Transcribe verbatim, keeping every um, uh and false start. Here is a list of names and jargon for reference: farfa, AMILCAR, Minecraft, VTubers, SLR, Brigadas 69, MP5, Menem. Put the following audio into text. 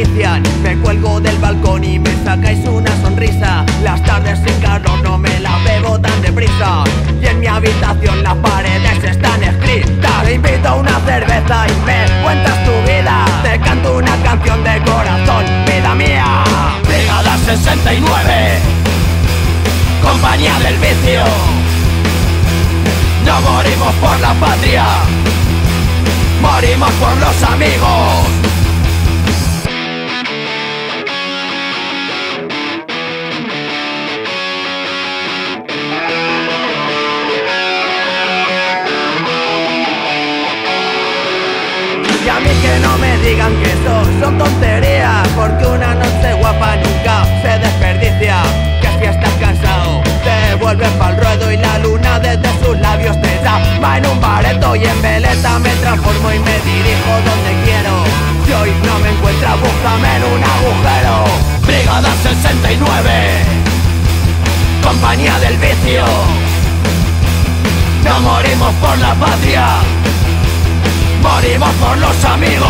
acarician. Me cuelgo del balcón y me sacáis una sonrisa. Las tardes sin carro no me las bebo tan deprisa. Y en mi habitación las paredes están escritas. Te invito a una cerveza y me cuentas tu vida. Te canto una canción de corazón, vida mía. Brigadas sesenta y nueve, compañía del vicio. No morimos por la patria, morimos por los amigos. Y a mí que no me digan que eso son tonterías, porque una noche guapa nunca se desperdicia. Que si estás cansado te vuelves pa'l ruedo y la luna desde sus labios te llama. En un bareto y en veleta me transformo y me dirijo donde quiero. Si hoy no me encuentras, búscame en un agujero. Brigadas sesenta y nueve, compañía del vicio. No morimos por la patria, morimos por los amigos.